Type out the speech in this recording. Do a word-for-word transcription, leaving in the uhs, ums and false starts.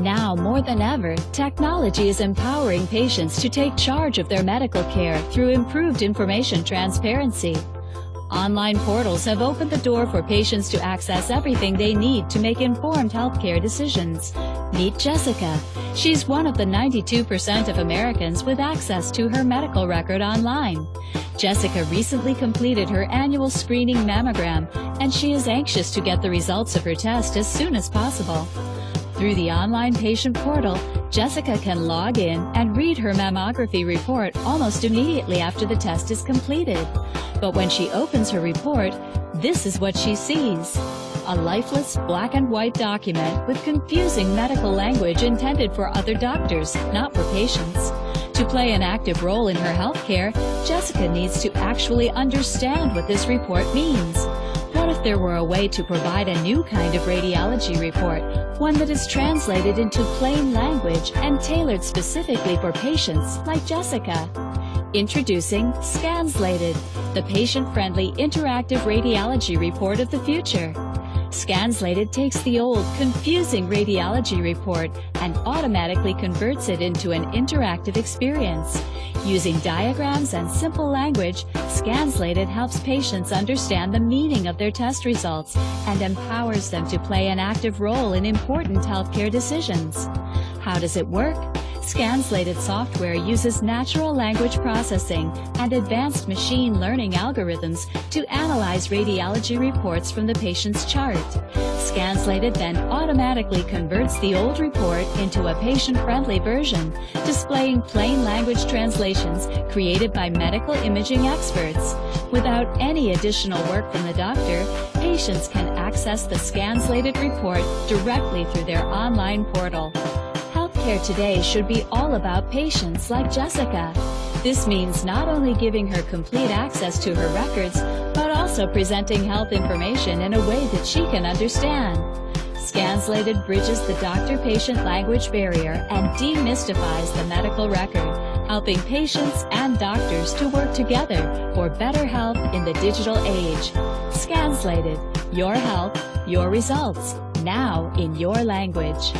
Now more than ever, technology is empowering patients to take charge of their medical care through improved information transparency. Online portals have opened the door for patients to access everything they need to make informed healthcare decisions. Meet Jessica. She's one of the ninety-two percent of Americans with access to her medical record online. Jessica recently completed her annual screening mammogram, and she is anxious to get the results of her test as soon as possible. Through the online patient portal, Jessica can log in and read her mammography report almost immediately after the test is completed. But when she opens her report, this is what she sees. A lifeless black and white document with confusing medical language intended for other doctors, not for patients. To play an active role in her healthcare, Jessica needs to actually understand what this report means. What if there were a way to provide a new kind of radiology report, one that is translated into plain language and tailored specifically for patients like Jessica? Introducing Scanslated, the patient-friendly interactive radiology report of the future. Scanslated takes the old, confusing radiology report and automatically converts it into an interactive experience. Using diagrams and simple language, Scanslated helps patients understand the meaning of their test results and empowers them to play an active role in important healthcare decisions. How does it work? Scanslated software uses natural language processing and advanced machine learning algorithms to analyze radiology reports from the patient's chart. Scanslated then automatically converts the old report into a patient-friendly version, displaying plain language translations created by medical imaging experts. Without any additional work from the doctor, patients can access the Scanslated report directly through their online portal. Healthcare today should be all about patients like Jessica. This means not only giving her complete access to her records, but also presenting health information in a way that she can understand. Scanslated bridges the doctor-patient language barrier and demystifies the medical record, helping patients and doctors to work together for better health in the digital age. Scanslated, your health, your results, now in your language.